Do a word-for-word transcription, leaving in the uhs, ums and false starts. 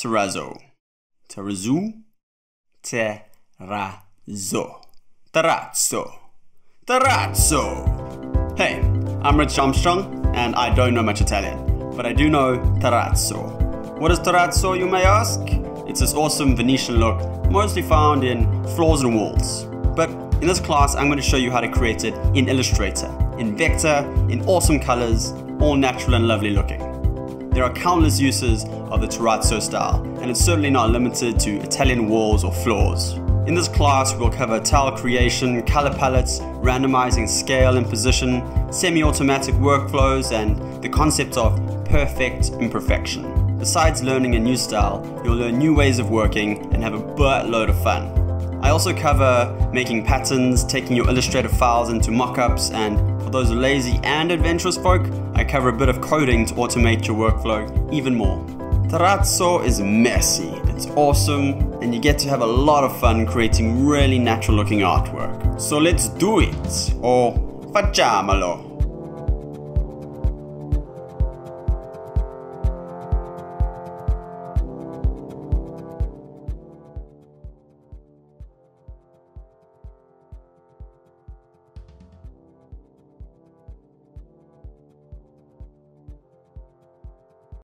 Terrazzo. Terrazzo. Terrazzo. Terrazzo. Terrazzo. Hey, I'm Rich Armstrong and I don't know much Italian, but I do know terrazzo. What is terrazzo, you may ask? It's this awesome Venetian look, mostly found in floors and walls. But in this class, I'm going to show you how to create it in Illustrator, in vector, in awesome colors, all natural and lovely looking. There are countless uses of the terrazzo style, and it's certainly not limited to Italian walls or floors. In this class, we'll cover tile creation, color palettes, randomizing scale and position, semi-automatic workflows, and the concept of perfect imperfection. Besides learning a new style, you'll learn new ways of working and have a buttload of fun. I also cover making patterns, taking your Illustrator files into mockups, and for those lazy and adventurous folk, I cover a bit of coding to automate your workflow even more. Terrazzo is messy, it's awesome, and you get to have a lot of fun creating really natural looking artwork. So let's do it, or facciamolo.